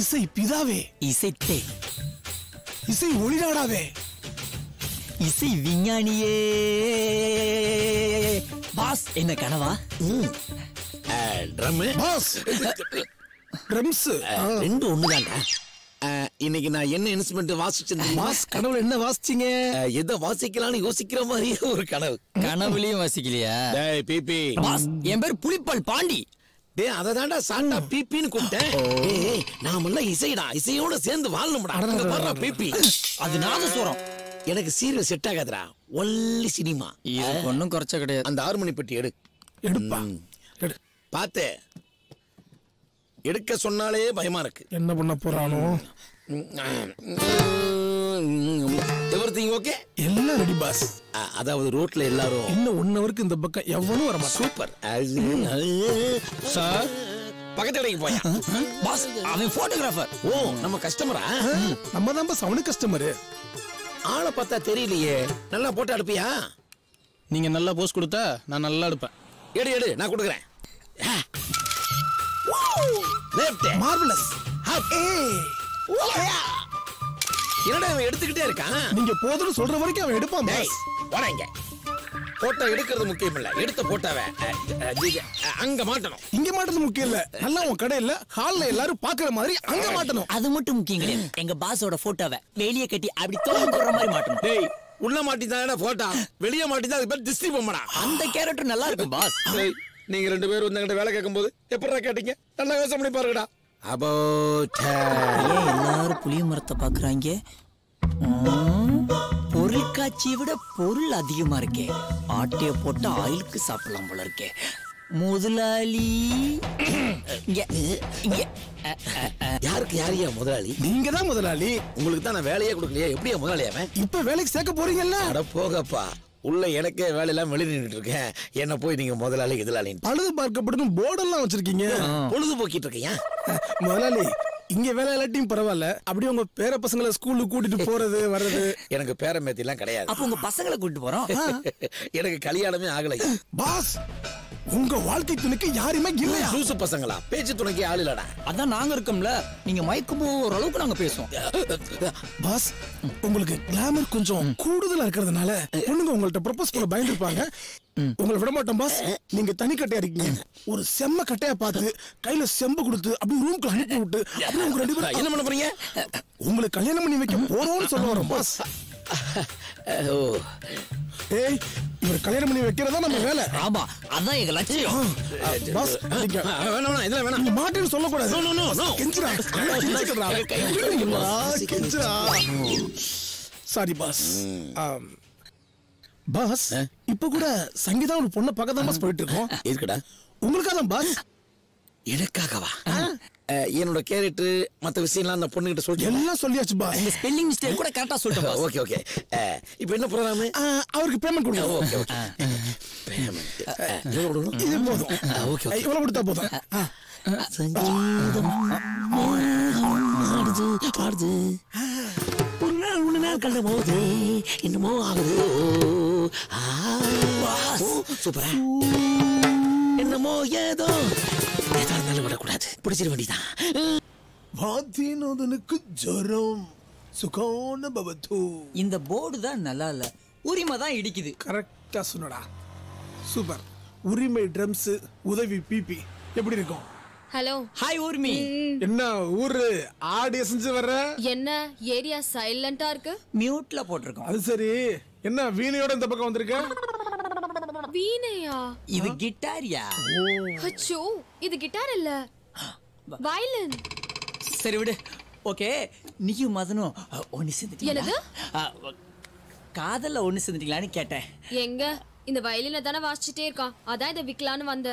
இசை பிதாவே, இசைத்தே, இசை ஒளிநாடாவே, இசை விஞ்ஞானியே. பாஸ் என்ன கனவா? ட்ரம் பாஸ், ட்ரம்ஸ் ரெண்டு ஒண்ணுதான்டா. இன்னைக்கு நான் என்ன இன்ஸ்ட்ருமென்ட் வாசிச்சேன் பாஸ்? கனவுல என்ன வாசிச்சீங்க? எதை வாசிக்கலாம்னு யோசிக்கிற மாதிரியே ஒரு கனவு. கனவுலயும் வாசிக்கலையா? டேய் பிபி பாஸ், என் பேர் புளிப்பால் பாண்டி. டேய் அததான்டா சாண்டா பிபின்னு கூப்பிட்டேன். டேய் நாமெல்லாம் இசைடா, இசையோட சேர்ந்து வாழணும்டா. அங்க பாறா பிபி, அது நாதஸ்வரம். எனக்கு சீரியல் செட் ஆகாதடா, ஒன்லி சினிமா. இது ஒண்ணும் குறைச்ச கிடையாது. அந்த ஹார்மோனி பெட்டி எடுப்பா பாத்து எடுக்க சொன்னாலே பயமா இருக்கு. என்ன பண்ண போறானோ? எவரிதிங் ஓகே, எல்லாம் ரெடி பாஸ். அதாவது ரோட்ல எல்லாரும் இன்னும் 1 ஹவருக்கு இந்த பக்கம் எவ்வளவு வரமா? Super sir. பக்கத்து கடைக்கு போயா பாஸ், அவன் போட்டோகிராஃபர். ஓ நம்ம கஸ்டமரா? நம்ம தான் பாஸ் அவனு கஸ்டமர். ஆளை பார்த்தா தெரியலையே, நல்லா போட்டோ எடுப்பியா? நீங்க நல்லா போஸ் கொடுத்தா நான் நல்லா எடுப்பேன். எடு எடு, நான் கொடுக்குறேன். மார்வெலஸ். என்னடா அவன் எடுத்துக்கிட்டே இருக்கான். நீங்க போதுன்னு சொல்ற வரைக்கும் அவன் எடுப்பான். வரங்க, போட்டோ எடுக்கிறது முக்கியம் இல்ல, எடுத்த போட்டோவை அங்க மாட்டணும். இங்க மாட்டது முக்கியம் இல்ல, நல்லா உன் கடையில ஹால்ல எல்லாரும் பாக்குற மாதிரி அங்க மாட்டணும். அது மட்டும் முக்கியம் கிடையாது, எங்க பாஸோட போட்டோவை வெளியே கட்டி அப்படி தோன்ற மாதிரி மாட்டணும். டேய் உள்ள மாட்டிதான் போட்டா, வெளியே மாட்டிதான் அது பேர் திஸ்தி பொம்மடா. அந்த கேரக்டர் நல்லா இருக்கும் பாஸ். நீங்க ரெண்டு பேரும் உங்ககிட்ட வேலை கேட்கும் போது எப்படா கேட்டீங்க? நல்லா யோசனை பண்ணி பாருங்கடா. ஏன் எல்லாரும் புளிய மரத்தை பாக்குறாங்க? பொருள் காட்சியை விட பொருள் அதிகமா இருக்கே. ஆட்டைய போட்டு ஆயிலுக்கு சாப்பிடலாம் போல இருக்கே முதலாளி. யாருக்கு யாரையா முதலாளி? நீங்க தான் முதலாளி. உங்களுக்கு தான் நான் வேலையே கொடுக்கலையா? எப்படியா முதலாளியாவே இப்ப வேலைக்கு சேர்க்க போறீங்கல்ல? அட போகப்பா, உள்ள எனக்கே வேலையெல்லாம் வெளியே நின்றுட்டு இருக்கேன். என்ன போய் நீங்க முதலாளி எதிராளி பழுது பார்க்கப்படும் போர்டெல்லாம் வச்சிருக்கீங்க, பொழுது போக்கிட்டு இருக்கியா? முதலாளி இங்க வேலை இல்லாட்டியும் பரவாயில்ல, அப்படியே உங்க பேர பசங்களை ஸ்கூலுக்கு கூட்டிட்டு போறது வர்றது. எனக்கு பேர மேத்தி எல்லாம் கிடையாது. அப்ப உங்க பசங்களை கூட்டிட்டு போறோம். எனக்கு கல்யாணமே ஆகலை பாஸ். உங்க வாழ்க்கை துணைக்கு யாருமே இல்லையா? லூசு பசங்களா, பேச்சு துணைக்கு ஆள் இல்லடா. அதான் நாங்க இருக்கோம்ல, நீங்க மைக்கு போற அளவுக்கு நாங்க பேசுவோம். பாஸ் உங்களுக்கு கிளாமர் கொஞ்சம் கூடுதலா இருக்கிறதுனால பொண்ணுங்க உங்கள்ட்ட ப்ரப்போஸ் பண்ண பயந்துருப்பாங்க. உங்களை விட மாட்டோம் பாஸ். நீங்க தனி கட்டையா இருக்கீங்க, ஒரு செம்ம கட்டையா பார்த்து கையில செம்பு கொடுத்து அப்படி ரூம்க்கு அனுப்பி விட்டு அப்படி உங்க ரெண்டு பேரும் என்ன பண்ண போறீங்க? உங்களுக்கு கல்யாணம் பண்ணி வைக்க போறோம்னு சொல்ல வரோம் பாஸ். ஏய் ஒரு கல்யாணம் பண்ணி வைக்கிறதா நம்ம வேலை. ஆமா அதான் எங்க லட்சியம் பாஸ். நீங்க வேணாம் இதெல்லாம் வேணாம், நீங்க மாட்டேன்னு சொல்ல கூடாது. நோ நோ நோ கெஞ்சறா கெஞ்சறா கெஞ்சறா. Sorry boss. பாஸ் இப்ப கூட சங்கீதா ஒரு பொண்ண பக்கத்துல பாஸ் போயிட்டு இருக்கோம். இருக்கடா உங்களுக்கு அதான் பாஸ். எனக்காகவா? என்னோட கேரக்டர் மத்த விஷயம்லாம் அந்த பொண்ணுகிட்ட சொல்லி எல்லாம் சொல்லியாச்சு பா. ஸ்பெல்லிங் மிஸ்டேக் கூட கரெக்டா சொல்லிட்டேன். Okay okay. இப்போ என்ன ப்ரோகிராம்? அவருக்கு பேமெண்ட் கொடுங்க. Okay okay. பேமெண்ட் எவ்வளவு கொடுக்கணும்? இது போதும். Okay okay. இவ்வளவு கொடுத்தா போதும். சங்கீதம் ஆடுது ஆடுது ஒரு நாள் உன்னை நான் கண்ட போது என்னமோ ஆகுது. சூப்பரா என்னமோ ஏதோ இந்த போர்டு தான் நல்லா இல்ல, உரிமை தான் இடிக்குது. கரெக்டா சொன்னடா, சூப்பர். உரிமை ட்ரம்ஸ் உதவி பிபி எப்படி இருக்கும்? Hello hi Urmi. என்ன ஊரு ஆடியோ செஞ்சு வர்ற? என்ன ஏரியா சைலண்டா இருக்கு, மியூட்ல போட்டுருக்கோம். அது சரி, என்ன வீணையோட இந்த பக்கம் வந்திருக்க? வீணையா? இது கிட்டாரியா? அச்சோ இது கிட்டார் இல்ல, வயலின். சரி விடு. ஓகே நீயும் மதனும் ஒண்ணு செஞ்சிட்டீங்களா? காதல்ல ஒண்ணு செஞ்சிட்டீங்களான்னு கேட்டேன். எங்க இந்த வயலின தான வாசிச்சிட்டே இருக்கான், அதான் இத விக்கலான்னு வந்த.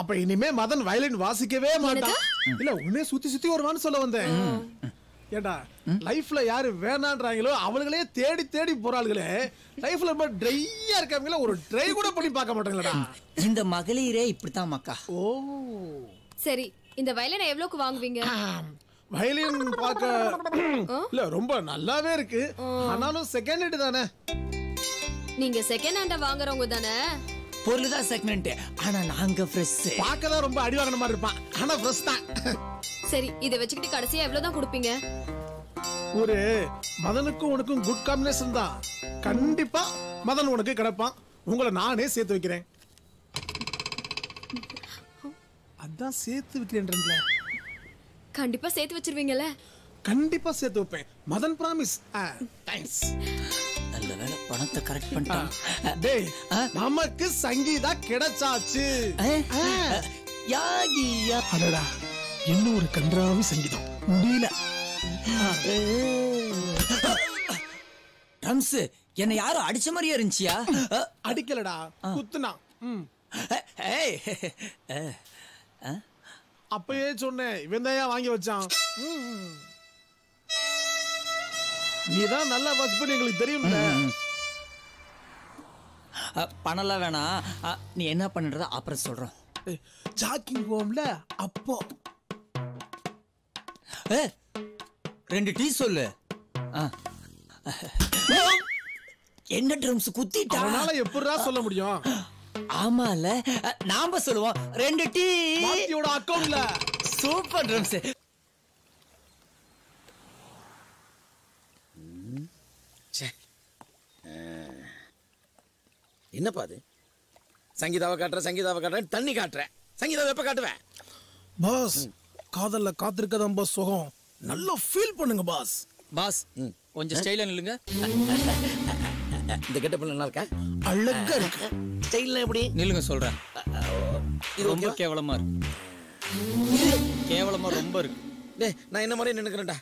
அப்ப இனிமே மதன் வயலின் வாசிக்கவே மாட்டான் இல்ல? உன்னே சுத்தி சுத்தி வருவான்னு சொல்ல வந்தேன். ஏடா லைஃப்ல யாரு வேணான்றாங்களோ அவங்களே தேடி தேடி போறாளுகளே. லைஃப்ல ரொம்ப ட்ரையா இருக்காங்களா, ஒரு ட்ரை கூட பண்ணி பார்க்க மாட்டாங்களடா இந்த மகளிரே. இப்படிதான் மக்கா. ஓ சரி, இந்த வயலினை எவ்வளவுக்கு வாங்குவீங்க? வயலின் பார்க்க இல்ல ரொம்ப நல்லாவே இருக்கு, ஆனாலும் செகண்ட் ஹேண்ட் தானே. நீங்க செகண்ட் ஹேண்ட வாங்குறவங்க தானே? பொருள் தான் செகண்ட் ஹேண்ட், ஆனா நாங்க ஃப்ரெஷ். பார்க்க தான் ரொம்ப அடி வாங்குற மாதிரி இருப்பான், ஆனா ஃப்ரெஷ் தான். சரி இத வெச்சிட்டு கடைசியா எவ்வளவு தான் கொடுப்பீங்க? ஒரு மதனுக்கு உனக்கு குட் காம்பினேஷன் தான். கண்டிப்பா மதன் உனக்கு கிடைப்பான். உங்களை நானே சேர்த்து வைக்கிறேன். அதான் சேர்த்து வைக்கிறேன்றீங்களா? கண்டிப்பா சேர்த்து வச்சிருவீங்கல? கண்டிப்பா சேர்த்து வைப்பேன். மதன் பிராமிஸ். தேங்க்ஸ். பணத்தை கரெக்ட் பண்ணிட்டான். டேய் நமக்கு சங்கீதா கிடைச்சாச்சு. யாகியா அடடா என்ன ஒரு கன்றாவி சங்கீதம். முடியல ரம்ஸ், என்ன யாரோ அடிச்ச மாதிரியே இருந்துச்சியா? அடிக்கலடா, குத்துனா. ஏய் அப்பவே சொன்னேன், இவன்தான் ஏன் வாங்கி வச்சான். நீதான் நல்லா வாட்ச் பண்ணி உங்களுக்கு தெரியும்ல. பணம்லாம் வேணாம், நீ என்ன பண்றத அப்புறம் சொல்றோம். ஜாக்கிங் போம்ல அப்போ. ரெண்டு டீ சொல்லு. என்ன ட்ரம்ஸ் குத்திட்டா? அதனால எப்படிடா சொல்ல முடியும்? ஆமால நாம சொல்லுவோம் ரெண்டு டீ. மாத்தியோட அக்கவுண்ட்ல. Super drums. என்னப்பா அது? சங்கீதாவை காட்டுறேன், சங்கீதாவை காட்டுறேன், தண்ணி காட்டுறேன். சங்கீதாவை எப்ப காட்டுவேன்? பாஸ் காதல்ல காத்திருக்கதான் பாஸ் சுகம். நல்லா ஃபீல் பண்ணுங்க பாஸ். பாஸ் கொஞ்சம் ஸ்டைலா நில்லுங்க. இந்த கெட்டப் நல்லா இருக்கா? அழகா இருக்கு. ஸ்டைல்ல எப்படி? நில்லுங்க சொல்றேன். இது ரொம்ப கேவலமா இருக்கு. கேவலமா ரொம்ப இருக்கு. டேய் நான் என்ன மாதிரி நினைக்கிறேன்டா?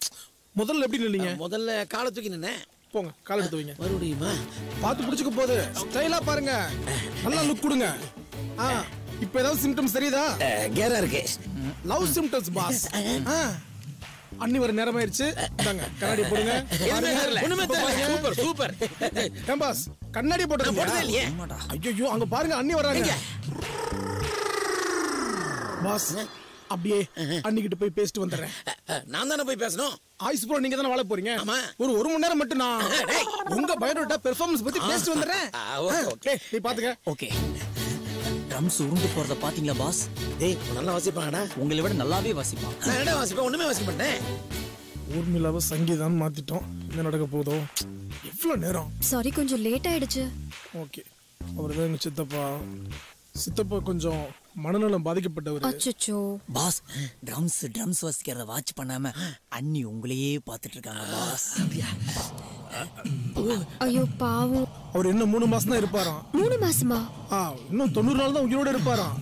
முதல்ல எப்படி நின்னீங்க? முதல்ல காலை தூக்கி நின்னேன். போங்க கால் எடுத்து வைங்க. மறுபடியுமா? பாத்து புடிச்சுக்க போகுது. ஸ்டைலா பாருங்க, நல்லா லுக் கொடுங்க. இப்போ ஏதாவது சிம்டம்ஸ் தெரியுதா? கேரா இருக்கு. Love symptoms boss. அண்ணி வர நேரம் ஆயிருச்சு. வாங்க கண்ணாடி போடுங்க. ஒண்ணுமே தெரியல. Super super. ஏன் பாஸ் கண்ணாடி போட்டு போடுதே இல்லையே? ஐயோ அங்க பாருங்க அண்ணி வராங்க. பாஸ் அப்படியே அண்ணிக்கிட்ட போய் பேசிட்டு வந்துடுறேன். நான் தானே போய் பேசணும். ஆயுஸ் ப்ரோ நீங்க தானே வாழ போறீங்க. ஆமா ஒரு மணி நேரம் மட்டும் நான் உங்க பயோடேட்டா பெர்ஃபார்மன்ஸ் பத்தி பேசிட்டு வந்துடுறேன். ஓகே நீ பாத்துக்க. ஓகே ட்ரம்ஸ் உருண்டு போறத பாத்தீங்களா பாஸ்? டேய் நல்லா வாசிப்பாங்கடா. உங்களை விட நல்லாவே வாசிப்பான். நான் என்ன வாசிப்பேன்? ஒண்ணுமே வாசிக்க மாட்டேன். ஊர்மிளாவை சங்கீதான்னு மாத்திட்டோம். என்ன நடக்க போதோ? எவ்வளவு நேரம்? சாரி கொஞ்சம் லேட் ஆயிடுச்சு. ஓகே அவர்தான் எங்க சித்தப்பா. சித்தப்பா கொஞ்சம் மனநலம் பாதிக்கப்பட்டவர். அச்சச்சோ பாஸ் ட்ரம்ஸ் வாசிக்கிறத வாட்ச் பண்ணாம அண்ணி உங்களையே பாத்துட்டு இருக்காங்க பாஸ். ஐயோ பாவம். அவர் இன்னும் 3 மாசம் தான் இருப்பாராம். 3 மாசமா? இன்னும் 90 நாள் தான் உயிரோட இருப்பாராம்.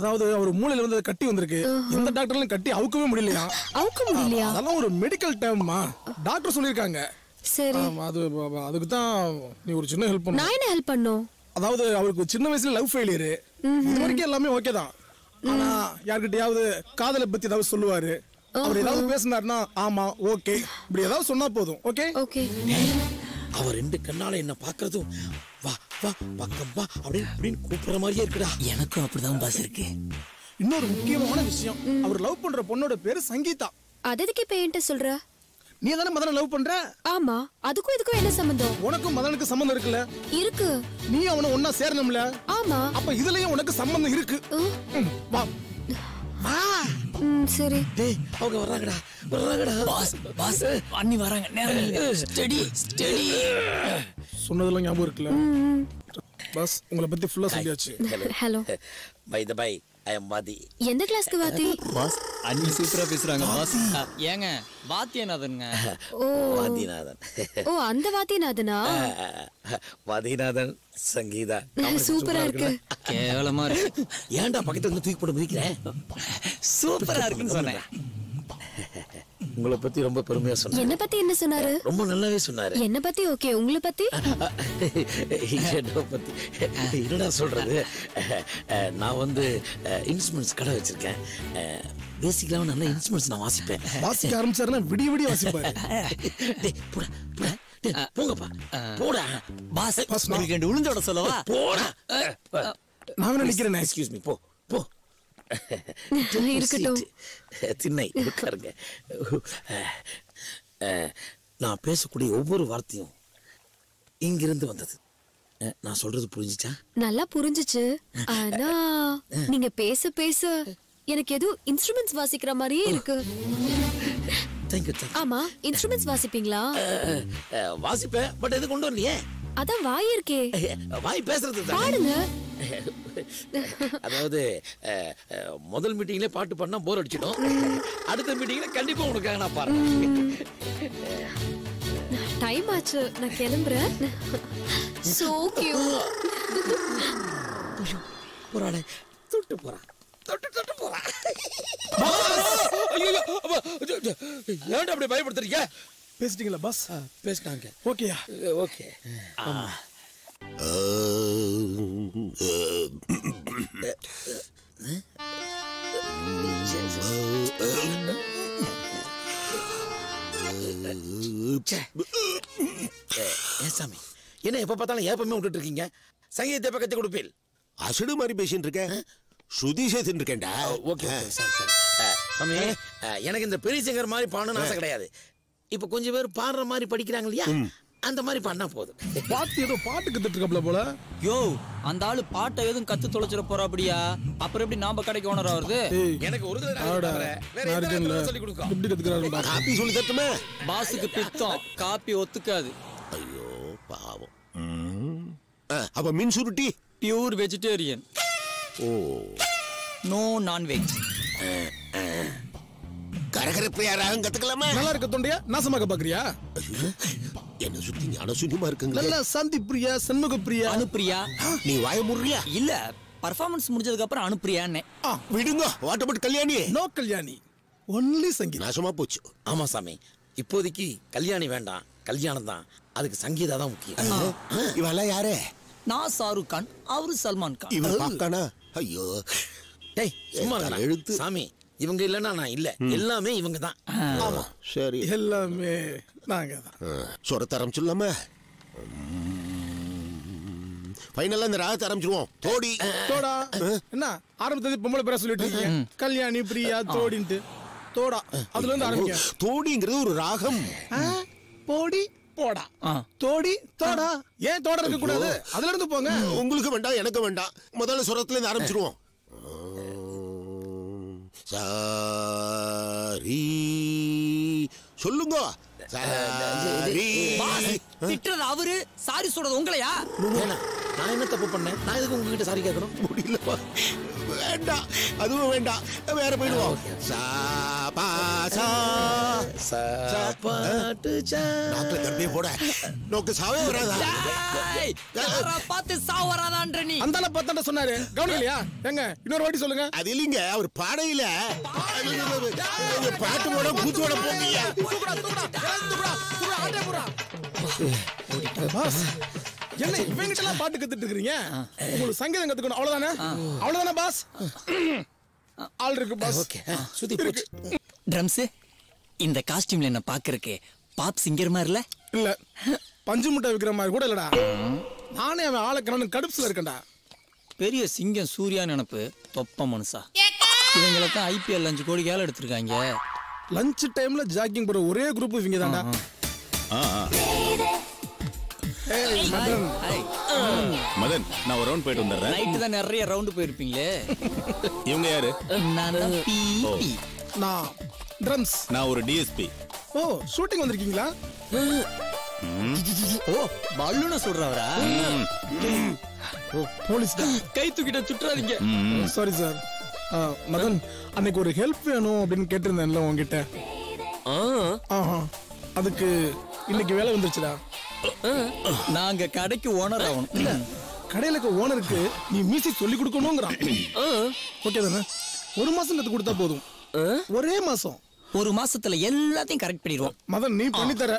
அதாவது அவர் மூளையில வந்து கட்டி வந்திருக்கு. எந்த டாக்டர்லயும் கட்டி அவுக்கவே முடியலையா? அவுக்க முடியலையா? அதெல்லாம் ஒரு மெடிக்கல் டேர்மா டாக்டர் சொல்லியிருக்காங்க. சரி அது அதுக்கு தான் நீ ஒரு சின்ன ஹெல்ப் பண்ணு. நான் என்ன ஹெல்ப் பண்ணும்? அதாவது அவருக்கு சின்ன வயசுல லவ் ஃபெயிலியர். இது வரைக்கும் எல்லாமே ஓகே தான். ஆனா யார்கிட்டயாவது காதலை பத்தி ஏதாவது சொல்லுவாரு. அவர் ஏதாவது பேசினாருன்னா ஆமா ஓகே இப்படி ஏதாவது சொன்னா போதும். Okay okay. அவர் ரெண்டு கண்ணால என்ன பாக்குறதும் வா வா பக்கம் வா அப்படி அப்படின்னு கூப்பிடுற மாதிரியே இருக்குடா. எனக்கும் அப்படிதான் பாஸ் இருக்கு. இன்னொரு முக்கியமான விஷயம், அவர் லவ் பண்ற பொண்ணோட பேரு சங்கீதா. அதுக்கு இப்ப என்கிட்ட சொல்ற? நீ தான மதன லவ் பண்ற? ஆமா. அதுக்கு இதுக்கு என்ன சம்பந்தம்? உனக்கு மதனுக்கு சம்பந்தம் இருக்குல? இருக்கு. நீ அவன ஒண்ணா சேரணும்ல? ஆமா. அப்ப இதுலயே உனக்கு சம்பந்தம் இருக்கு. வா வா. சரி டேய் அவங்க வராங்கடா வராங்கடா. பாஸ் பாஸ் அண்ணி வராங்க. நேரா ஸ்டடி ஸ்டடி சொன்னதெல்லாம் ஞாபகம் இருக்குல? பாஸ் உங்களை பத்தி ஃபுல்லா சொல்லியாச்சு. ஹலோ பை தி பை வாதி. எந்த கிளாஸ்க்கு வாதி? பாஸ் அண்ணி சூப்பரா பேசுறாங்க பாஸ். ஏங்க வாதிநாதன்ங்க? ஓ வாதிநாதன். ஓ அந்த வாதிநாதனா? வாதிநாதன் சங்கீதா. சூப்பரா இருக்கு. கேவலமா இருக்கு. ஏன்டா பக்கத்துல வந்து தூக்கி போட்டு மிதிக்கிற? சூப்பரா இருக்குன்னு சொன்னேன். உங்களை பத்தி ரொம்ப பெருமையா சொன்னாரு. என்ன பத்தி என்ன சொன்னாரு? ரொம்ப நல்லாவே சொன்னாரு. என்ன பத்தி? ஓகே உங்களை பத்தி. என்ன பத்தி என்னடா சொல்றது? நான் வந்து இன்ஸ்ட்ருமெண்ட்ஸ் கடை வச்சிருக்கேன். பேசிக்கலா நல்ல இன்ஸ்ட்ருமெண்ட்ஸ் நான் வாசிப்பேன். வாசிக்க ஆரம்பிச்சாருன்னா விடிய விடிய வாசிப்பாரு. டேய் போடா போடா டேய் போங்கப்பா போடா. பாஸ் பாஸ் நீங்க ரெண்டு உளுந்தோட சொல்லவா? போடா நான் நினைக்கிறேன். Excuse me. போ போ இருக்கட்டும். திண்ணை இருக்காருங்க. நான் பேசக்கூடிய ஒவ்வொரு வார்த்தையும் இங்கிருந்து வந்தது. நான் சொல்றது புரிஞ்சுச்சா? நல்லா புரிஞ்சுச்சு. ஆனா நீங்க பேச பேச எனக்கு எது இன்ஸ்ட்ருமெண்ட்ஸ் வாசிக்கிற மாதிரியே இருக்கு. Thank you. ஆமா இன்ஸ்ட்ருமெண்ட்ஸ் வாசிப்பீங்களா? வாசிப்பே, பட் எது கொண்டு வரலையே. அத வாய் இருக்கே, வாய் பேசுறது தான். பாடுங்க. அதாவது முதல் மீட்டிங்ல பாட்டு பண்ணா போர் அடிச்சிடும், அடுத்த மீட்டிங்ல கண்டிப்பா உனக்காக நான் பாடுறேன். டைம் ஆச்சு, நான் கிளம்புறேன். So cute. போறானே, தொட்டு போறான், தொட்டு தொட்டு போறான். ஐயோ ஏன்டா அப்படி பயப்படுத்துறீங்க? பேசிட்டீங்களா பாஸ்? பேசிட்டாங்க. ஓகேயா? ஓகே. ஆமா. சாமி என்ன எப்ப பார்த்தாலும் ஏப்பமே விட்டுட்டு இருக்கீங்க? சங்கீதத்தை பக்கத்தை கொடுப்பீல் அசடு மாதிரி பேசிட்டு இருக்கேன். ஸ்ருதி சேர்த்துட்டு இருக்கேன்டா. ஓகே சாமி, எனக்கு இந்த பெரிய சிங்கர் மாதிரி பாடணும்னு ஆசை கிடையாது. இப்ப கொஞ்சம் பேர் பாடுற மாதிரி படிக்கிறாங்க இல்லையா, அந்த மாதிரி பண்ணா போதும். பாட்டு ஏதோ பாட்டு கத்துட்டு போல. யோ அந்த ஆளு பாட்டை எதுவும் கத்து தொலைச்சிட போறா அப்படியா? அப்புறம் எப்படி நாம கடைக்கு ஓனரா வருது? எனக்கு ஒரு சொல்லி தட்டுமே. பாசுக்கு பித்தம், காப்பி ஒத்துக்காது. ஐயோ பாவம். அப்ப மீன் சுருட்டி pure vegetarian. Oh no non veg. கரகரப்பையா ராகம் கத்துக்கலாமா? நல்லா இருக்க தோண்டியா, நாசமாக பாக்குறியா? என்ன சுத்தி ஞானசூன்யமா இருக்குங்களா? நல்லா சாந்தி பிரியா, சண்முக பிரியா, அனுப்பிரியா. நீ வாய முறியா? இல்ல பர்ஃபார்மன்ஸ் முடிஞ்சதுக்கு அப்புறம் அனுப்பிரியானே. விடுங்க, what about Kalyani? No Kalyani, only சங்கீதம். நாசமா போச்சு. ஆமா சாமி, இப்போதைக்கு கல்யாணி வேண்டாம், கல்யாணம் தான், அதுக்கு சங்கீதா தான் முக்கியம். இவெல்லாம் யாரு? நான் ஷாருக் கான், அவரு சல்மான் கான். இவன் பாக்கானா? ஐயோ டேய் சும்மா எழுத்து சாமி, இவங்க இல்லன்னா நான் இல்ல, எல்லாமே இவங்க தான். ஆமா சரி, எல்லாமே நாங்க தான். சொரத்த ஆரம்பிச்சிடலாம? ஃபைனலா இந்த ராகத்தை ஆரம்பிச்சிருவோம். தோடி தோடா என்ன ஆரம்பத்தது பொம்பளை பேர சொல்லிட்டு இருக்கீங்க. கல்யாணி பிரியா தோடின்ட்டு தோடா, அதுல இருந்து ஆரம்பிக்க. தோடிங்கிறது ஒரு ராகம். போடி போடா தோடி தோடா, ஏன் தோட இருக்க கூடாது? அதுல இருந்து போங்க. உங்களுக்கு வேண்டாம், எனக்கு வேண்டாம். முதல்ல சொரத்துல இருந்து ஆரம்பிச்சிருவோம். சாரி சொல்லுங்க. திட்டுறது அவரு, சாரி சொல்றது உங்களையா? நான் என்ன தப்பு பண்ணேன்? நான் எதுக்கு உங்ககிட்ட சாரி கேட்கணும்? முடியலப்பா, வேண்டாம், அதுவும் வேண்டாம், வேற போயிடுவோம். போட நோக்கு சாவே வராதா? பார்த்து சாவு வராதான்ற நீ அந்த பத்தாண்ட சொன்னாரு, கவனிக்கலையா? எங்க இன்னொரு வாட்டி சொல்லுங்க. அது இல்லைங்க, அவர் பாடையில பாட்டு போட கூத்து போட போங்கயா. என்ன இவங்கிட்ட எல்லாம் பாட்டு கத்துட்டு இருக்கிறீங்க? உங்களுக்கு சங்கீதம் கத்துக்கணும், அவ்வளவுதானே? அவ்வளவுதானே பாஸ்? ஆல் இருக்கு பாஸ். ஓகே சுத்தி போச்சு. ட்ரம்ஸ் இந்த காஸ்டியூம்ல என்ன பாக்குறக்கே பாப் சிங்கர் மாதிரில இல்ல, பஞ்சு முட்டை விக்கிற மாதிரி கூட இல்லடா. நானே அவன் ஆளுக்கணும்னு கடுப்புல இருக்கேன்டா. பெரிய சிங்கம் சூர்யா நினைப்பு தொப்ப மனுஷா. இவங்களை தான் ஐபிஎல் 5 கோடி கேல எடுத்திருக்காங்க. லஞ்ச் டைம்ல ஜாக்கிங் போற ஒரே குரூப் இவங்க தான்டா. ஏய் மதன், மதன் நான் ஒரு ரவுண்ட் போயிட்டு வந்தறேன். நைட் தான் நிறைய ரவுண்ட் போயிருப்பீங்களே. இவங்க யாரு? நான் தான் பிபி. நான் ட்ரம்ஸ். நான் ஒரு டிஎஸ்பி. ஓ ஷூட்டிங் வந்திருக்கீங்களா? ஓ பல்லூன சுடுறவரா? ஓ போலீஸ் தான். கை தூக்கிட்ட சுட்டுறாதீங்க. Sorry sir. மதன் அன்னைக்கு ஒரு ஹெல்ப் வேணும் அப்படின்னு கேட்டிருந்தேன்ல உங்ககிட்ட. ஆஹா, அதுக்கு இன்னைக்கு வேலை வந்துருச்சுடா. நாங்க கடைக்கு ஓனர் ஆகணும். இல்ல கடையில ஓனருக்கு நீ மியூசிக் சொல்லி கொடுக்கணும்ங்கறான். ஓகே தானே? ஒரு மாசம் கத்து கொடுத்தா போதும். ஒரே மாசம், ஒரு மாசத்துல எல்லாத்தையும் கரெக்ட் பண்ணிடுவோம். மதன் நீ பண்ணி தர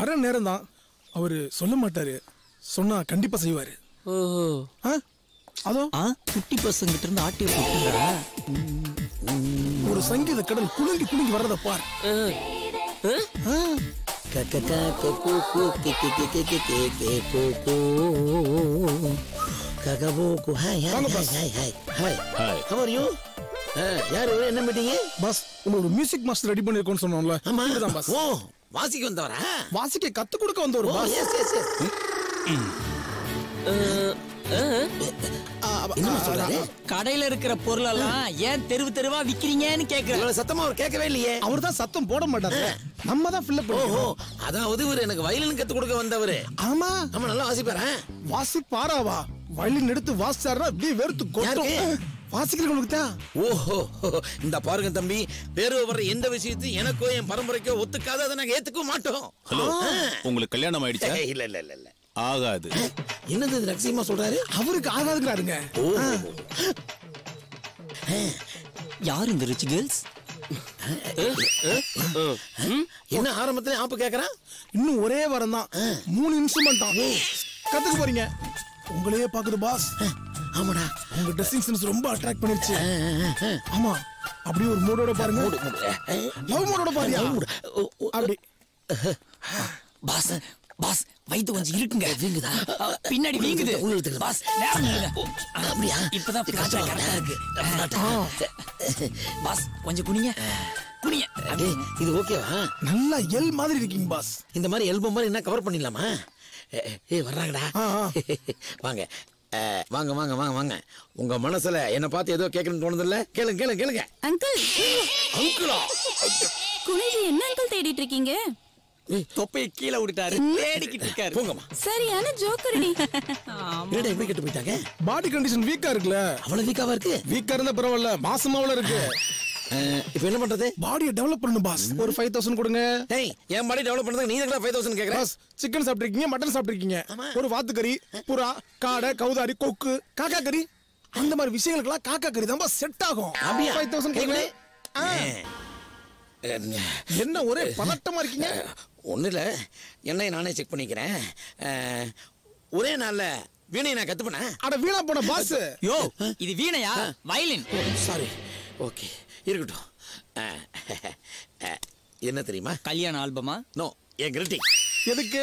வர நேரம் தான். அவரு சொல்ல மாட்டாரு, சொன்னா கண்டிப்பா செய்வாரு. அதோ குட்டி பசங்கிட்ட இருந்து ஆட்டிய போட்டுறா. ஒரு சங்கீத கடல் குலுங்கி குலுங்கி வர்றத பார். கடையில இருக்கிற பொருள் எல்லாம் ஏன் தெருவு தெருவா விக்கிறீங்கன்னு கேக்குறாங்க. சத்தமா அவர் கேட்கவே இல்லையே. அவர் தான் சத்தம் போட மாட்டாரு, நம்ம தான் ஃபில் அப் பண்ணுவோம். அதாவது இவர் எனக்கு வயலின் கத்து கொடுக்க வந்தவர். ஆமா நம்ம நல்லா வாசிப்பாரா? வாசிப்பாராவா? வயலின் எடுத்து வாசிச்சாருன்னா அப்படியே வெறுத்து கொட்டும். ஓஹோ, இந்த பாருங்க தம்பி, வேறு வர எந்த விஷயத்தையும் எனக்கோ என் பரம்பரைக்கோ ஒத்துக்காத, அதை நாங்க ஏத்துக்க மாட்டோம். உங்களுக்கு கல்யாணம் ஆயிடுச்சா? இல்ல இல்ல இல்ல ஆகாது. என்னது ரகசியமா சொல்றாரு? அவருக்கு ஆகாதுங்கிறாருங்க. யாரு இந்த ரிச் கேர்ள்ஸ்? என்ன ஆரம்பத்துல ஆப்பு கேக்குறான்? இன்னும் ஒரே வாரம் தான், 3 இன்ஸ்ட்ருமெண்ட் கத்துக்க போறீங்க. உங்களையே பாக்குது பாஸ். ஆமாடா, உங்க ட்ரெஸ்ஸிங் சென்ஸ் ரொம்ப அட்ராக்ட் பண்ணிருச்சு. ஆமா, அப்படியே ஒரு மூடோட பாருங்க. லவ் மூடோட பாருங்க. அப்படி பாஸ் பாஸ் வைத்து கொஞ்சம் இருக்குங்க. வீங்குதா? பின்னாடி வீங்குது. உங்களுக்கு பாஸ் நேரம் அப்படியா? இப்பதான் கரெக்டா இருக்கு பாஸ். கொஞ்சம் குனிங்க குனிங்க. இது ஓகேவா? நல்லா எல் மாதிரி இருக்கீங்க பாஸ். இந்த மாதிரி எல்போ மாதிரி என்ன கவர் பண்ணிடலாமா? ஏய் வர்றாங்கடா, வாங்க வாங்க வாங்க வாங்க வாங்க. உங்க மனசுல என்ன பார்த்து ஏதோ கேட்கணும்னு தோணுது இல்ல? கேளுங்க கேளுங்க கேளுங்க. அங்கிள் அங்கிளா குனிஞ்சி என்ன அங்கிள் தேடிட்டு இருக்கீங்க? தொப்பையை கீழ விட்டுட்டாரு, தேடிக்கிட்டு இருக்காரு. போங்கம்மா. சரியான ஜோக்கர்டி. ஆமா ரெடி விக்கெட் போயிட்டாங்க. பாடி கண்டிஷன் வீக்கா இருக்குல? அவ்வளவு வீக்காவா இருக்கு? வீக்கா இருந்தா பரவாயில்ல, மாசமாவல இருக்கு. இப்போ என்ன பண்றது? பாடியை டெவலப் பண்ணனும் பாஸ். ஒரு 5000 கொடுங்க. டேய், ஏன் பாடி டெவலப் பண்றதுக்கு நீ எதுக்குடா 5000 கேக்குற? பாஸ், சிக்கன் சாப்பிட்டிருக்கீங்க, மட்டன் சாப்பிட்டிருக்கீங்க, ஒரு வாத்து கறி, புறா, காடை, கவுதாரி, கொக்கு, காக்கா கறி, அந்த மாதிரி விஷயங்களுக்குலாம் காக்கா கறி தான் பாஸ் செட் ஆகும். 5000 கேக்குறே. என்ன ஒரே பதட்டமா இருக்கீங்க? ஒண்ணு இல்ல, என்னை நானே செக் பண்ணிக்கிறேன். ஒரே நாள்ல வீணையை நான் கத்துப்பேனா? அட வீணா போன பாஸ். யோ, இது வீணையா வயலின்? சாரி, ஓகே இருக்கட்டும். என்ன தெரியுமா? கல்யாண ஆல்பமா? நோ, என் கிரிட்டிங். எதுக்கு?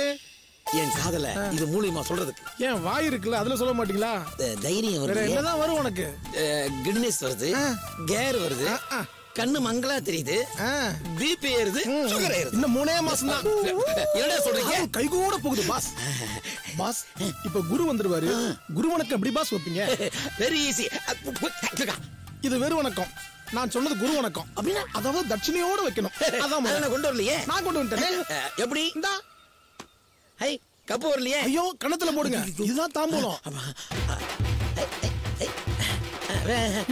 என் காதல இது மூலியமா சொல்றதுக்கு. ஏன் வாய் இருக்குல, அதுல சொல்ல மாட்டீங்களா? தைரியம் வருது. என்னதான் வரும் உனக்கு? கிட்னிஸ் வருது, கேர் வருது, கண்ணு மங்களா தெரியுது, பிபி ஏறுது, சுகர் ஏறுது. இன்னும் 3 மாசம் தான். என்னடா சொல்றீங்க? கை கூட போகுது பாஸ். பாஸ், இப்ப குரு வந்துருவாரு. குரு வணக்கம் எப்படி பாஸ் வைப்பீங்க? Very easy. இது வெறு வணக்கம். நான் சொன்னது குரு வணக்கம். அப்படின்னா அதாவது தட்சிணையோட வைக்கணும். அதான் நான் கொண்டு வரலையே. நான் கொண்டு வந்துட்டேன். எப்படி இந்தா? ஹை, கப்பு வரலையே. ஐயோ, கணத்துல போடுங்க. இதுதான் தாம்பூலம்.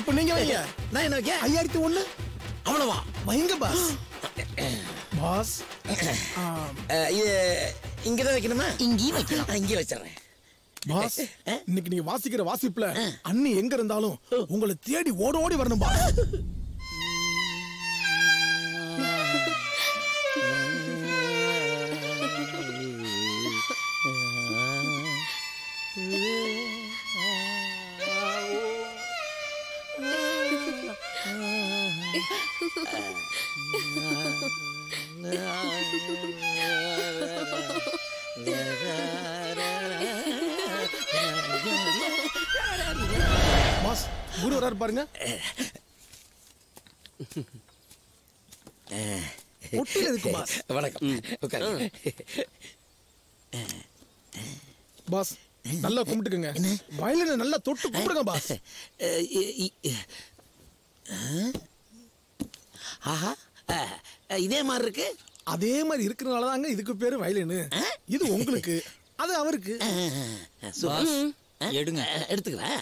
இப்போ நீங்க வைங்க. நான் என்ன வைக்க? 5001. அவ்வளவா? வைங்க பாஸ். பாஸ், இங்கதான் வைக்கணுமா? இங்கேயும் வைக்கணும். இங்கேயே வச்சிடறேன். பாஸ், இன்னைக்கு நீங்க வாசிக்கிற வாசிப்புல அண்ணி எங்க இருந்தாலும் உங்களை தேடி ஓடி வரணும் பாஸ். பாஸ், குரு வராரு பாருங்க. பாஸ், நல்லா கும்பிட்டுக்குங்க. வயலினை நல்லா தொட்டு கும்பிடுங்க பாஸ். ஆஹா, இதே மாதிரி இருக்கு. அதே மாதிரி இருக்கிறதுனால தாங்க இதுக்கு பேரு வயலினு. இது உங்களுக்கு, அது அவருக்கு. எடுங்க, எடுத்துக்கிறேன்.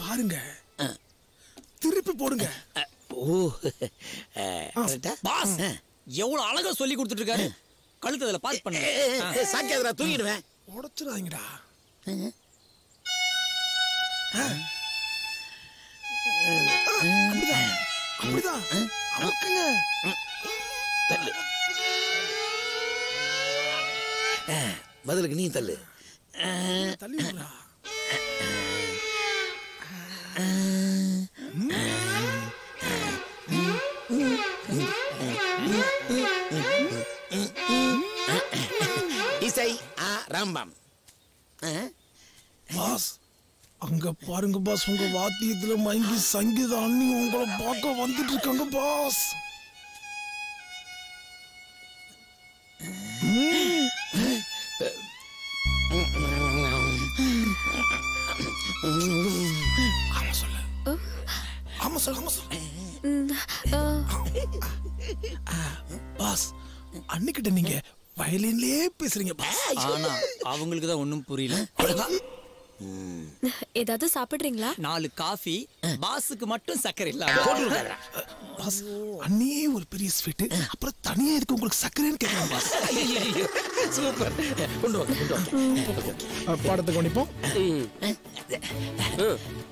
பாருங்க, திருப்பி போடுங்க. பாஸ், எவ்வளவு அழகா சொல்லி கொடுத்துட்டு இருக்காரு. கழுத்துல பாஸ் பண்ண சாக்கியாதரா தூங்கிடுவேன். உடைச்சிடாதீங்கடா. அப்படிதான் அப்படிதான் அழுக்குங்க. தள்ளு, பதிலுக்கு நீ தள்ளு. இசை ஆ ராம்பம். பாஸ், அங்க பாருங்க பாஸ், உங்க வாத்தியத்துல மயங்கி சங்கீத அண்ணி உங்களை பார்க்க வந்துட்டு இருக்காங்க பாஸ்.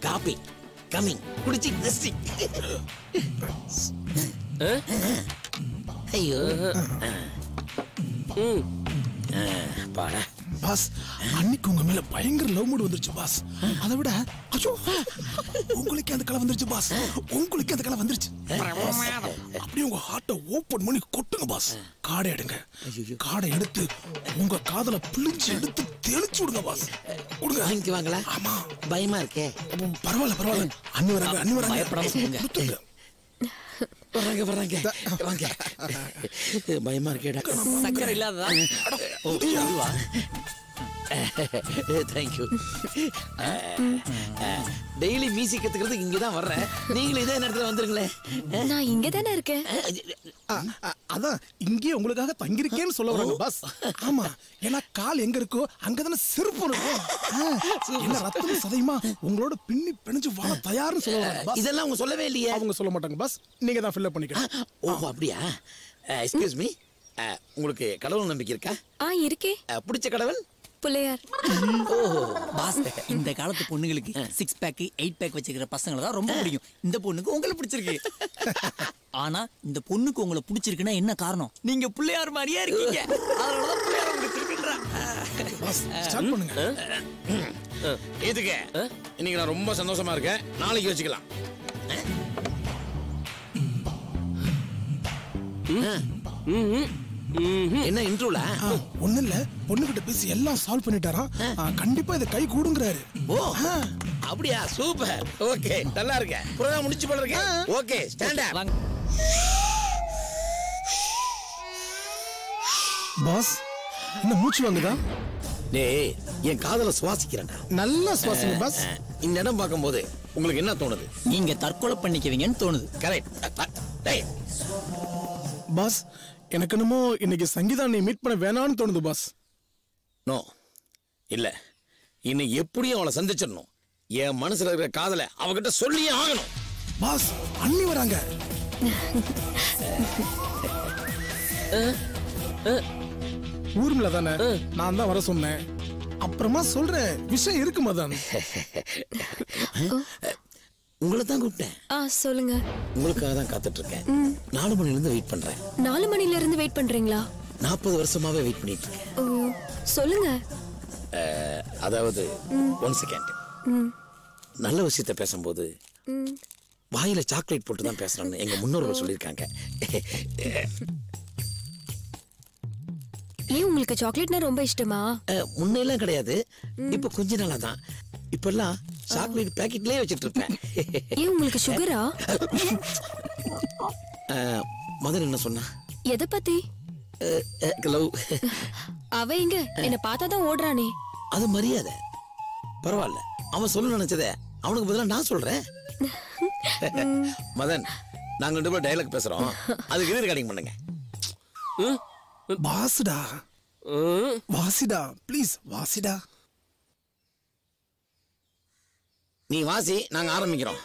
காபி coming குடிச்சி நெஸ்டி ஐயோ பாடா பாஸ் அன்னைக்கு உங்க மேல பயங்கர லவ் மூட் வந்துருச்சு பாஸ். அதை விட அச்சோ உங்களுக்கு அந்த கலை வந்துருச்சு பாஸ். உங்களுக்கு அந்த கலை வந்துருச்சு அப்படியே உங்க ஹார்ட்டை ஓபன் பண்ணி கொட்டுங்க பாஸ். காடை எடுங்க, காடை எடுத்து உங்க காதல பிழிஞ்சு எடுத்து தெளிச்சு விடுங்க பாஸ். கொடுங்க வாங்கி வாங்களா? ஆமா பயமா இருக்கே. பரவாயில்ல பரவாயில்ல அண்ணி வராங்க அண்ணி வராங்க வராங்க வராங்க வாங்க. பயமா இருக்கேடா. சக்கரை இல்லாததா? ஓ அதுவா. Thank you. டெய்லி மியூசிக் கத்துக்கிறதுக்கு இங்க தான் வர்றேன். நீங்க இதே நேரத்துல வந்துருங்களே. நான் இங்க தான இருக்கேன். அதான் இங்கே உங்களுக்காக தங்கி இருக்கேன்னு சொல்ல வரணும் பாஸ். ஆமா ஏன்னா கால் எங்க இருக்கோ அங்க தான சிறப்பு இருக்கும். என்ன ரத்தம் சதையுமா உங்களோட பின்னி பிணைஞ்சு வாழ தயார்னு சொல்ல வரணும் பாஸ். இதெல்லாம் அவங்க சொல்லவே இல்லையே. அவங்க சொல்ல மாட்டாங்க பாஸ். நீங்க தான் ஃபில் அப் பண்ணிக்கணும். ஓ அப்படியா? எக்ஸ்கியூஸ் மீ, உங்களுக்கு கடவுள் நம்பிக்கை இருக்கா? ஆ இருக்கே. பிடிச்ச கடவுள் புள்ளையார். ஓஹோ பாஸ், இந்த காலத்து பொண்ணுங்களுக்கு 6 பேக் 8 பேக் வச்சிருக்கிற பசங்களை தான் ரொம்ப பிடிக்கும். இந்த பொண்ணுக்கு உங்களை பிடிச்சிருக்கு. ஆனா இந்த பொண்ணுக்கு உங்களை பிடிச்சிருக்குன்னா என்ன காரணம்? நீங்க புள்ளையார் மாதிரியே இருக்கீங்க. அதனாலதான் புள்ளையார பிடிச்சிருக்குன்றா. பாஸ் ஸ்டார்ட் பண்ணுங்க. இதுக்கு இன்னைக்கு நான் ரொம்ப சந்தோஷமா இருக்கேன். நாளைக்கு வச்சுக்கலாம். என்ன இன்ட்ரோல ஒண்ணு இல்ல பொண்ணுகிட்ட பேசி எல்லாம் சால்வ் பண்ணிட்டாரா? கண்டிப்பா இத கை கூடுங்கறாரு. ஓ அப்படியா? சூப்பர். ஓகே நல்லா இருக்க. புரோகிராம் முடிச்சு போல இருக்க. Okay stand up boss. என்ன மூச்சு வாங்குதா? டேய் என் காதல சுவாசிக்கிறேன். நல்லா சுவாசிங்க பாஸ். இந்த இடம் பாக்கும்போது உங்களுக்கு என்ன தோணுது? நீங்க தற்கொலை பண்ணிக்குவீங்கன்னு தோணுது. கரெக்ட். டேய் பாஸ் எனக்கு என்னமோ இன்னைக்கு சங்கீதா நீ மீட் பண்ண வேணான்னு தோணுது பாஸ். நோ இல்லை, இன்னைக்கு எப்படியும் அவளை சந்திச்சிடணும். என் மனசுல இருக்கிற காதலை அவகிட்ட சொல்லியே ஆகணும் பாஸ். அண்ணி வராங்க. ஊர்ல தானே நான் தான் வர சொன்னேன். அப்புறமா சொல்றேன். விஷயம் இருக்குமா தானே? உங்களை தான் கூப்பிட்டேன். சொல்லுங்க. உங்களுக்காக தான் காத்துட்டு இருக்கேன். 4 மணில இருந்து வெயிட் பண்றேன். 4 மணில இருந்து வெயிட் பண்றீங்களா? 40 வருஷமாவே வெயிட் பண்ணிட்டு இருக்கேன். சொல்லுங்க. அதாவது 1 செகண்ட். நல்ல விஷயத்த பேசும்போது வாயில சாக்லேட் போட்டு தான் பேசணும்னு எங்க முன்னோர்கள் சொல்லியிருக்காங்க. ஏன் உங்களுக்கு சாக்லேட்னா ரொம்ப இஷ்டமா? முன்னெல்லாம் கிடையாது, இப்போ கொஞ்ச நாளா தான். இப்பெல்லாம் சாக்லேட் பாக்கெட்லயே வச்சிட்டு இருப்பேன். ஏன் உங்களுக்கு சுகரா? மதன் என்ன சொன்னா? எதை பத்தி? லவ். அவ எங்க என்ன பார்த்தாதான் ஓடுறானே. அது மரியாதை. பரவாயில்ல, அவன் சொல்ல நினைச்சத அவனுக்கு பதிலா நான் சொல்றேன். மதன் நாங்க 2 பேரும் டயலாக் பேசுறோம். அதுக்கு எது ரெக்கார்டிங் பண்ணுங்க. வாசுடா வாசிடா ப்ளீஸ் வாசிடா. நீ வாசி, நாங்க ஆரம்பிக்கிறோம்.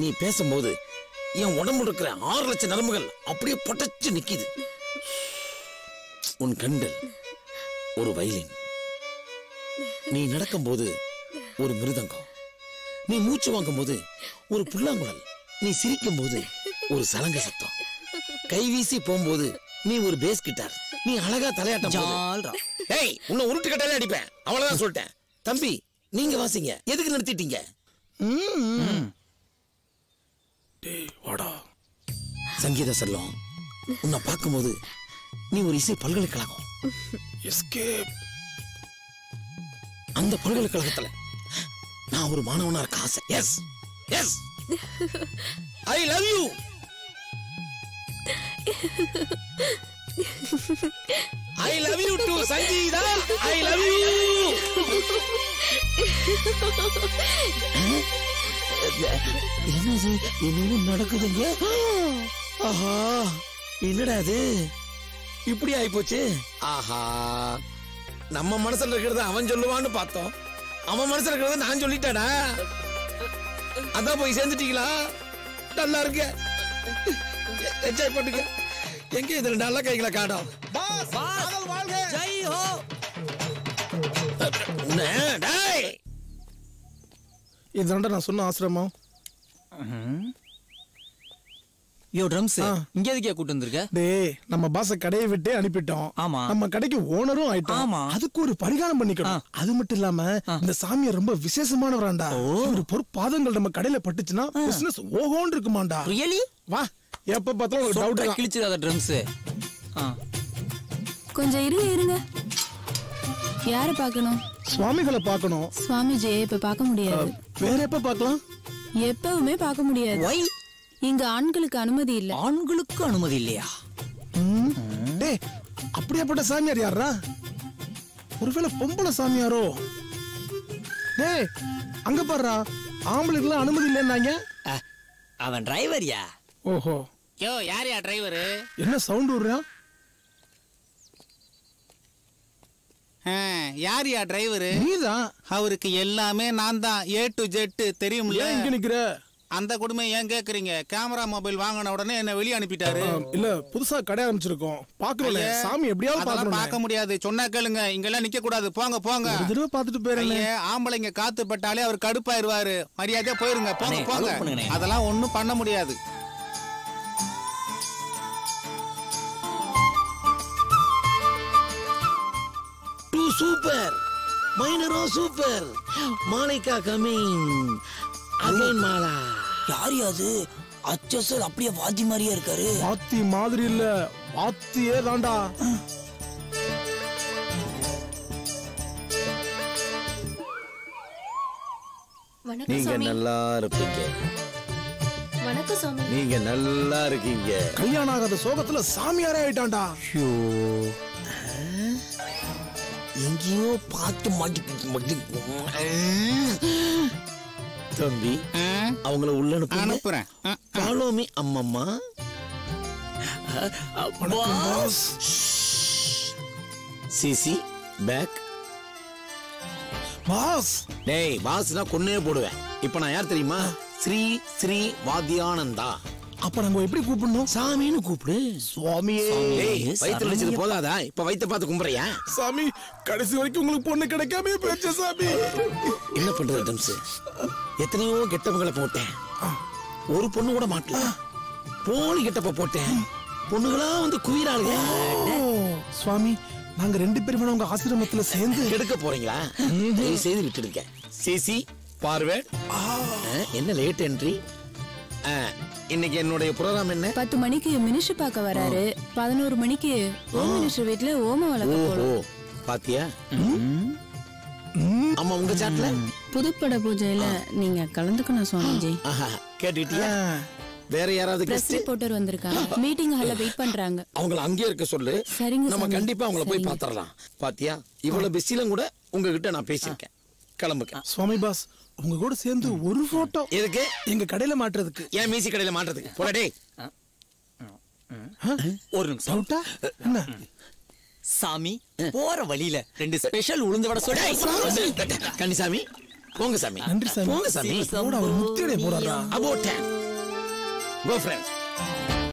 நீ பேசும்போது என் உடம்பு இருக்கிற 6 லட்சம் நரம்புகள் அப்படியே பொட்டச்சு நிக்குது. உன் கண்கள் ஒரு வயலின், நீ நடக்கும்போது ஒரு மிருதங்கம், நீ மூச்சு வாங்கும்போது ஒரு புல்லாங்குழல், நீ சிரிக்கும் போது ஒரு சலங்க சத்தம், கைவீசி போகும்போது நீ ஒரு பேஸ் கிட்டார், நீ அழகா தலையாட்டம். ஏய் உன்னை உருட்டு கட்டாலே அடிப்பேன். அவ்வளவுதான் சொல்லிட்டேன். தம்பி நீங்க வாசிங்க. எதுக்கு நிறுத்திட்டீங்க? சங்கீத செல்லம், உன்னை பார்க்கும்போது நீ ஒரு இசை பல்கலைக்கழகம். அந்த பல்கலைக்கழகத்துல நான் ஒரு மாணவனா இருக்க ஆசை. Yes yes I love you. I love you too, Sangeeta. I love you. இப்படி ஆயிப்போச்சு. ஆஹா, நம்ம மனசுல இருக்கிறத அவன் சொல்லுவான்னு பார்த்தோம், அவன் மனசுல இருக்கிறத நான் சொல்லிட்டேடா. அதான் போய் சேர்ந்துட்டீங்களா? நல்லா இருக்க, என்ஜாய் பண்ணுங்க. எங்க இதுல நல்லா கைகளை காட்டும். இதுதான்டா நான் சொன்ன ஆசிரமம். யோ ட்ரம்ஸ், இங்க எதுக்கே கூட்டி வந்திருக்க? டேய், நம்ம பாஸ் கடையை விட்டு அனுப்பிட்டோம். ஆமா, நம்ம கடைக்கு ஓனரும் ஆயிட்டோம். ஆமா, அதுக்கு ஒரு பரிகாரம் பண்ணிக்கணும். அது மட்டும் இல்லாம இந்த சாமியார் ரொம்ப விசேஷமானவராண்டா. ஒரு பொற்பாதங்கள் நம்ம கடையில பட்டுச்சுனா பிசினஸ் ஓஹோன்னு இருக்குமாண்டா. ரியலி? வா, எப்ப பார்த்தா உங்களுக்கு டவுட் எல்லாம் கிழிச்சதாடா ட்ரம்ஸ். கொஞ்சம் இருங்க. யாரை பார்க்கணும்? சுவாமிகளை பார்க்கணும். சுவாமிஜி இப்ப பார்க்க முடியாது. வேற எப்ப பார்க்கலாம்? எப்பவுமே பார்க்க முடியாது. வை, இங்க ஆண்களுக்கு அனுமதி இல்ல. ஆண்களுக்கு அனுமதி இல்லையா? டேய், அப்படியாப்பட்ட சாமியார் யாரா? ஒருவேளை பொம்பளை சாமியாரோ? டேய், அங்க பாறா, ஆம்பளுக்கு அனுமதி இல்லன்னாங்க. அவன் டிரைவர்யா? ஓஹோ. யோ, யார்யா டிரைவர்? என்ன சவுண்ட் ஊர்றா? யார்யா டிரைவர்? நீதான். அவருக்கு எல்லாமே நான் தான், ஏ டு ஜெட் தெரியும்ல. எங்க நிக்கிற அந்த குடுமை ஏன் கேக்குறீங்க? கேமரா மொபைல் வாங்கின உடனே என்ன வெளியே அனுப்பிட்டாரு. இல்ல, புதுசா கடை ஆரம்பிச்சிருக்கோம், பாக்குறோம்ல. சாமி எப்படியாவது பாக்கணும். பார்க்க முடியாது, சொன்னா கேளுங்க. இங்கெல்லாம் நிக்க கூடாது, போங்க போங்க. திரும்ப பாத்துட்டு போயிடுங்க. ஆம்பளைங்க காத்து பட்டாலே அவர் கடுப்பாயிருவாரு. மரியாதையா போயிருங்க, போங்க போங்க. அதெல்லாம் ஒண்ணும் பண்ண முடியாது. டூ சூப்பர் மைனரோ சூப்பர் மாலைக்கா கமிங் அகைன். மாலா யாரியாது? அச்சசர் அப்படியே வாத்தி மாதிரியே இருக்காரு. வாத்தி மாதிரி இல்ல, வாத்தியே தாண்டா. நீங்க நல்லா இருப்பீங்க. வணக்கம் சாமி. நீங்க நல்லா இருக்கீங்க. கல்யாணம் ஆகாத சோகத்துல சாமியாரே ஆயிட்டான்டா. ஐயோ, எங்கேயோ பார்த்து மாட்டிக்கிட்டு. தம்பி, அவங்கள உள்ள அனுப்புறேன். பாலோமி அம்மம்மா. சிசி பேக் பாஸ். டேய், பாஸ்னா கொன்னே போடுவேன். இப்போ நான் யார் தெரியுமா? ஸ்ரீ ஸ்ரீ வாத்தியானந்தா. அப்ப நம்ம எப்படி கூப்பிடணும்? சாமின்னு கூப்பிடு. சுவாமியே, வயித்துல வச்சது போதாதா? இப்ப வயித்தை பார்த்து கும்புறையா? சாமி, கடைசி வரைக்கும் உங்களுக்கு பொண்ணு கிடைக்காம போச்சு சாமி. என்ன பண்றது தம்சு, எத்தனையோ கெட்டப்புகளை போட்டேன், ஒரு பொண்ணு கூட மாட்டல. போலி கெட்டப்ப போட்டேன், பொண்ணுகளா வந்து குவிறாளுங்க. சுவாமி, நாங்க ரெண்டு பேருமே உங்க ஆசிரமத்துல சேர்ந்து எடுக்க போறீங்களா? செய்து விட்டு இருக்கேன். சிசி பார்வேட், என்ன லேட் என்ட்ரி? இன்னைக்கு என்னுடைய புரோகிராம் என்ன? 10 மணிக்கு மினிஸ்டர் பார்க்க வராரு, 11 மணிக்கு ஹோம் மினிஸ்டர் வீட்ல ஓம வளக்க போறோம். பாத்தியா அம்மா, உங்க சாட்ல புதுப்பட பூஜையில நீங்க கலந்துக்கணும் சுவாமிஜி. கேட்டிட்டியா? வேற யாராவது கெஸ்ட் ரிப்போர்ட்டர் வந்திருக்காங்க, மீட்டிங் ஹால்ல வெயிட் பண்றாங்க. அவங்கள அங்கேயே இருக்க சொல்லு. நம்ம கண்டிப்பா அவங்கள போய் பாத்துறலாம். பாத்தியா, இவ்வளவு பிஸில கூட உங்ககிட்ட நான் பேசிருக்கேன். கிளம்புங்க சுவாமி. பாஸ், உங்க கூட சேர்ந்து ஒரு போட்டோ எதுக்கு? எங்க கடையில மாட்டிறதுக்கு. ஏன் மீசி கடையில மாட்டிறதுக்கு? போடா டேய். ஒரு நிமிஷம். சவுட்டா என்ன? சாமி போற வழியில 2 ஸ்பெஷல் உளுந்து வடை சொடை. கண்ணி சாமி, போங்க சாமி. நன்றி சாமி, போங்க சாமி. போடா, ஒரு முத்தியடை போறாடா. About time. Go friends.